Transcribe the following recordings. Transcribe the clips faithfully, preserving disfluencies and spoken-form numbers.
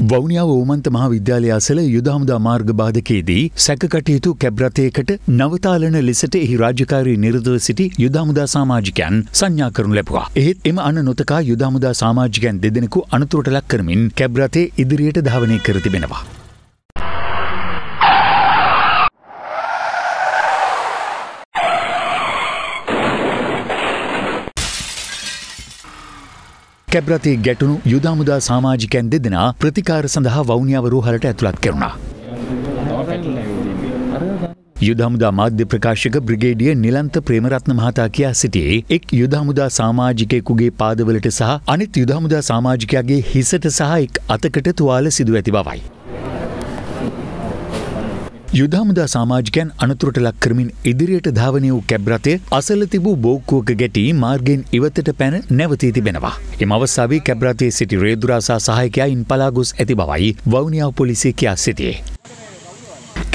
වවුනියාව ඕමන්ත මහාවිද්‍යාලය අසල යුද හමුදා මාර්ග බාධකයේදී සැකකටයුතු කැබ් රථයකට නවතාලන ලෙසට එහි රාජකාරී නිරතව සිටි යුද හමුදා සමාජිකයන් සංඥා කරනු ලැබුවා. එහෙත් එම අණ නොතකා යුද හමුදා සමාජිකයන් දෙදෙනෙකු අනතුරට ලක් කරමින් කැබ් රථය ඉදිරියට ධාවනය කර තිබෙනවා. कैब्रती गैटुनु युदामुदा सामाजिकैन देना प्रतिकार संधा ववुनियाव रूहलट ऐतुलात करुणा युदामुदा माध्य प्रकाशक ब्रिगेडियर निलंत प्रेमरत्न महता किया सिटिये एक युदामुदा सामाजिके कुगे पादवलट सह अनित युदामुदा सामाजिकयागे हिसट सह एक अतकट तुवाल सिदु ऐति बवई युद्धमुदा सामाजिकयन अनතුරට ලක් කරමින් ඉදිරියට ධාවනය වූ කැබ් රථය අසල තිබූ බෝක්කුවක ගැටි මාර්ගයෙන් ඉවතට පැන නැවතී තිබෙනවා. එම අවස්ථාවේ කැබ් රථයේ සිටි රේදුරා සහ සහායකයන් පලා ගොස් ඇති බවයි වවුනියාව පොලිසිය කියා සිටියේ.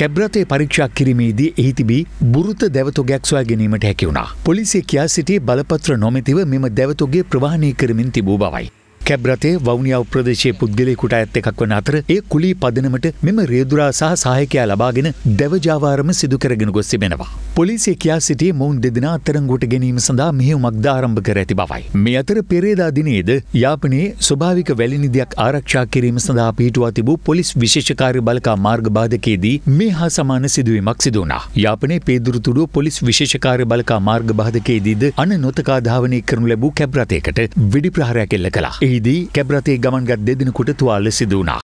කැබ් රථය පරීක්ෂා කිරීමේදී එහි තිබී බුරුත දැවතොගයක් සොයා ගැනීමට හැකි වුණා. පොලිසිය කියා සිටියේ බලපත්‍ර නොමැතිව මෙම දැවතොගේ ප්‍රවාහනය කරමින් තිබූ බවයි. කැබ් රථය වවුනියාව ප්‍රදේශයේ පුද්ගලයෙකුට අයත් එකක් වන අතර ඒ කුලී පදනමට මෙම රේදුරා සහ සහායකයා ලබාගෙන දැවජාවාරම සිදු කරගෙන ගොස් තිබෙනවා. පොලිසිය කියා සිටියේ මොවුන් දෙදෙනා අත්අඩංගුවට ගැනීම සඳහා මෙහෙයුමක් ද ආරම්භ කර ඇති බවයි. මේ අතර පෙරේදා දිනයේද යාපනයේ ස්වභාවික වැලි නිධියක් ආරක්ෂා කිරීම සඳහා පිහිටුවා තිබූ පොලිස් විශේෂ කාර්ය බළකා මාර්ග බාධකයේදී මේ හා සමාන සිදුවීමක් සිදු වුණා. යාපනයේ පේදුරුතුඩුව පොලිස් විශේෂ කාර්ය බළකා මාර්ග බාධකයේදීද අණ නොතකා ධාවනය කරනු ලැබූ කැබ් රථයකට වෙඩි ප්‍රහාරයක් එල්ල කළා. दी कैब रथे गमनगत देदिनकुट तुवाल सिदुना.